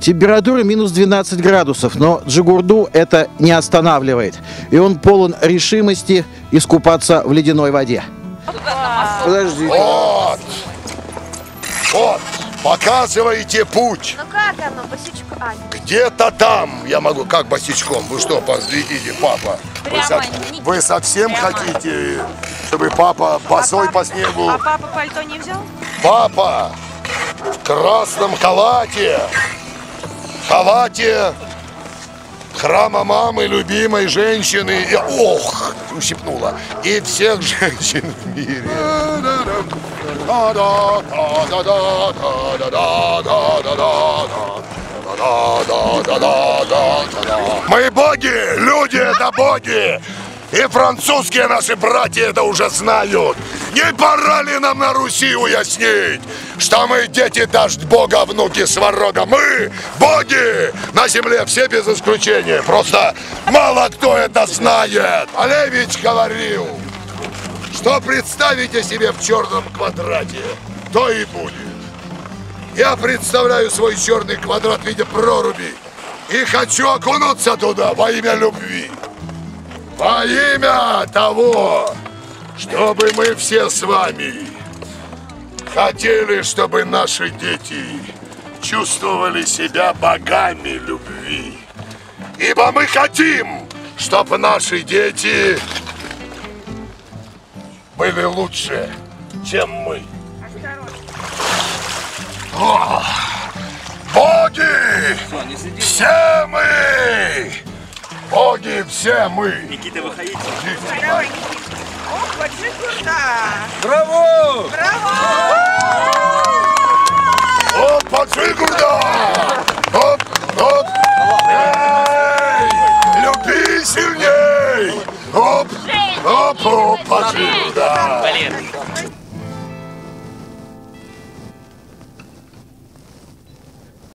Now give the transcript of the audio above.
Температура минус 12 градусов, но Джигурду это не останавливает. И он полон решимости искупаться в ледяной воде. Подожди. Вот! Вот! Показывайте путь! Ну как оно, босичком? Где-то там я могу. Как босичком? Вы что, поглядите, папа? Вы совсем хотите, чтобы папа босой по снегу? А папа пальто не взял? Папа в красном халате! Халате храма мамы, любимой женщины, и, ох, ущипнула, и всех женщин в мире. Мы боги, люди это боги, и французские наши братья это уже знают. Не пора ли нам на Руси уяснить, что мы дети Дождьбога, внуки Сварога? Мы боги на земле, все без исключения. Просто мало кто это знает. Полевич говорил, что представите себе в черном квадрате, то и будет. Я представляю свой черный квадрат в виде проруби и хочу окунуться туда во имя любви. Во имя того, чтобы мы все с вами хотели, чтобы наши дети чувствовали себя богами любви. Ибо мы хотим, чтобы наши дети были лучше, чем мы. О, боги! Все мы! Боги, все мы! Никита, выходите! Опа, Джигурда! Браво! Браво! Опа, Джигурда! Оп, оп! Эй! Люби сильней! Оп, оп, опа, Джигурда!